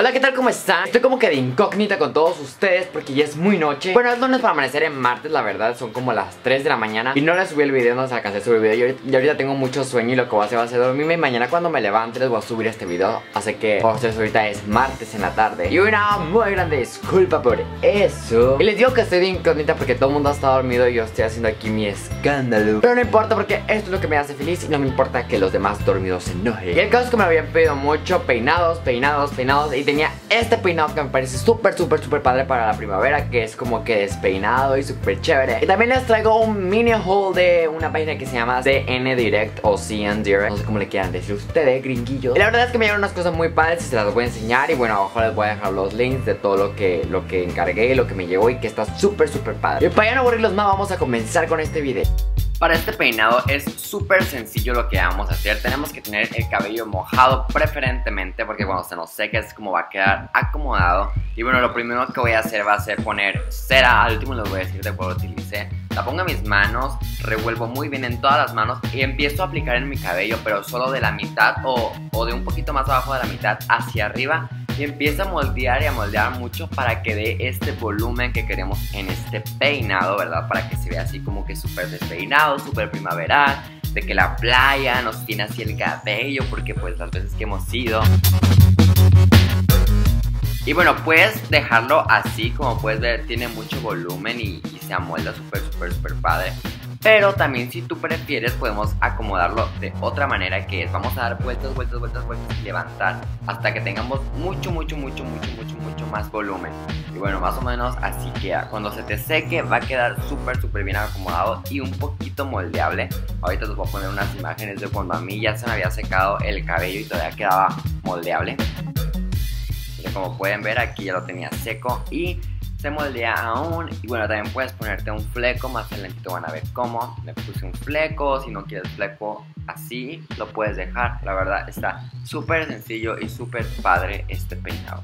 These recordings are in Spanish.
Hola, ¿qué tal? ¿Cómo están? Estoy como que de incógnita con todos ustedes porque ya es muy noche. Bueno, es lunes para amanecer en martes, la verdad. Son como las 3 de la mañana y no les subí el video, no les alcancé a subir el video. Yo ahorita tengo mucho sueño y lo que voy a hacer va a ser dormirme. Y mañana cuando me levante les voy a subir este video. Así que, o sea, ahorita es martes en la tarde. Y una muy grande disculpa por eso. Y les digo que estoy de incógnita porque todo el mundo está dormido y yo estoy haciendo aquí mi escándalo. Pero no importa porque esto es lo que me hace feliz y no me importa que los demás dormidos se enojen. Y el caso es que me habían pedido mucho peinados. Y tenía este peinado que me parece súper padre para la primavera, que es como que despeinado y súper chévere. Y también les traigo un mini haul de una página que se llama CN Direct o CN Direct, no sé cómo le quieran decir ustedes, gringuillos. Y la verdad es que me llegaron unas cosas muy padres y se las voy a enseñar. Y bueno, abajo les voy a dejar los links de todo lo que encargué, lo que me llegó y que está súper padre. Y para ya no aburrirlos más, vamos a comenzar con este video. Para este peinado es súper sencillo lo que vamos a hacer. Tenemos que tener el cabello mojado preferentemente, porque cuando se nos seque es como va a quedar acomodado. Y bueno, lo primero que voy a hacer va a ser poner cera. Al último les voy a decir de cuál utilicé. La pongo en mis manos, revuelvo muy bien en todas las manos y empiezo a aplicar en mi cabello, pero solo de la mitad o de un poquito más abajo de la mitad hacia arriba. Y empieza a moldear y a moldear mucho para que dé este volumen que queremos en este peinado, ¿verdad? Para que se vea así como que súper despeinado, súper primaveral, de que la playa nos tiene así el cabello, porque pues las veces que hemos ido. Y bueno, puedes dejarlo así, como puedes ver, tiene mucho volumen y se amolda súper padre. Pero también si tú prefieres podemos acomodarlo de otra manera, que es vamos a dar vueltas y levantar hasta que tengamos mucho más volumen. Y bueno, más o menos así queda. Cuando se te seque va a quedar súper bien acomodado y un poquito moldeable. Ahorita les voy a poner unas imágenes de cuando a mí ya se me había secado el cabello y todavía quedaba moldeable. Pero como pueden ver aquí ya lo tenía seco y se moldea aún. Y bueno, también puedes ponerte un fleco. Más adelantito van a ver cómo me puse un fleco. Si no quieres fleco, así lo puedes dejar. La verdad está súper sencillo y súper padre este peinado.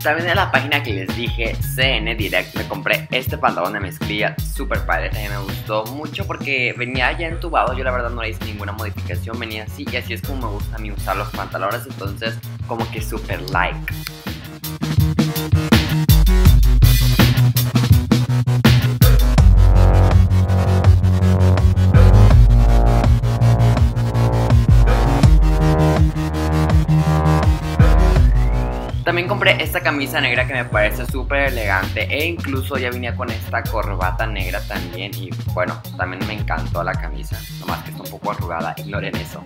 También en la página que les dije, CN Direct, me compré este pantalón de mezclilla súper padre. También me gustó mucho porque venía ya entubado. Yo la verdad no le hice ninguna modificación, venía así y así es como me gusta a mí usar los pantalones. Entonces como que súper like. También compré esta camisa negra que me parece súper elegante e incluso ya venía con esta corbata negra también y bueno, también me encantó la camisa, nomás que está un poco arrugada, ignoren eso.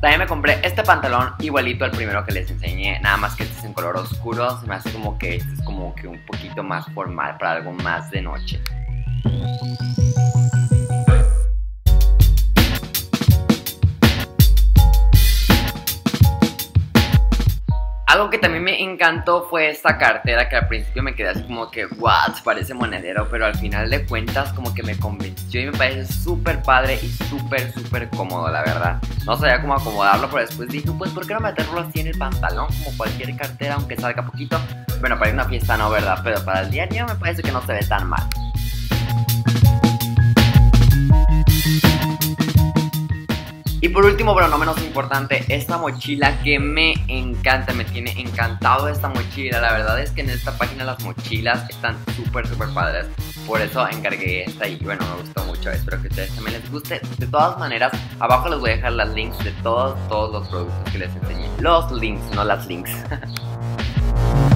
También me compré este pantalón igualito al primero que les enseñé, nada más que este es en color oscuro, se me hace como que este es como que un poquito más formal para algo más de noche. Algo que también me encantó fue esta cartera que al principio me quedé así como que what, parece monedero, pero al final de cuentas como que me convenció y me parece súper padre y súper cómodo, la verdad. No sabía cómo acomodarlo, pero después dije pues ¿por qué no meterlo así en el pantalón como cualquier cartera aunque salga poquito? Bueno, para ir a una fiesta no, ¿verdad? Pero para el día a día me parece que no se ve tan mal. Y por último, pero no menos importante, esta mochila que me encanta, me tiene encantado esta mochila. La verdad es que en esta página las mochilas están súper padres. Por eso encargué esta y bueno, me gustó mucho. Espero que a ustedes también les guste. De todas maneras, abajo les voy a dejar las links de todos los productos que les enseñé. Los links, no las links.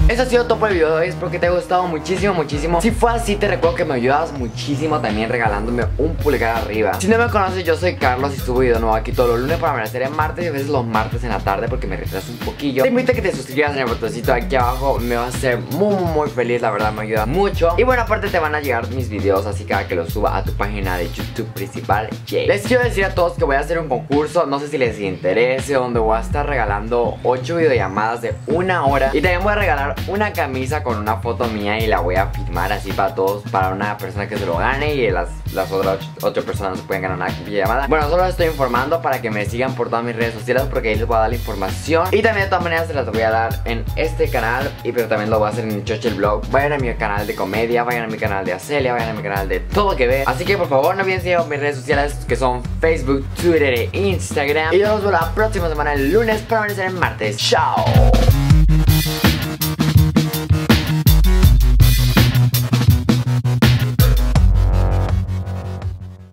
Eso ha sido todo por el video de hoy, espero que te haya gustado muchísimo. Si fue así, te recuerdo que me ayudas muchísimo también regalándome un pulgar arriba. Si no me conoces, yo soy Carlos y subo video nuevo aquí todos los lunes para amanecer en martes y a veces los martes en la tarde porque me retraso un poquillo. Te invito a que te suscribas en el botoncito aquí abajo, me va a hacer muy feliz, la verdad me ayuda mucho. Y bueno, aparte te van a llegar mis videos, así que cada que los suba a tu página de YouTube principal, yeah. Les quiero decir a todos que voy a hacer un concurso, no sé si les interese, donde voy a estar regalando 8 videollamadas de 1 hora. Y también voy a regalar una camisa con una foto mía y la voy a firmar así para todos, para una persona que se lo gane, y las otras 8 personas pueden ganar una llamada. Bueno, solo les estoy informando para que me sigan por todas mis redes sociales, porque ahí les voy a dar la información, y también de todas maneras se las voy a dar en este canal, y pero también lo voy a hacer en el Chochel Vlog. Vayan a mi canal de comedia, vayan a mi canal de Acelia, vayan a mi canal de todo que ve. Así que por favor no olviden seguir mis redes sociales, que son Facebook, Twitter e Instagram, y nos vemos la próxima semana el lunes para amanecer el martes. Chao.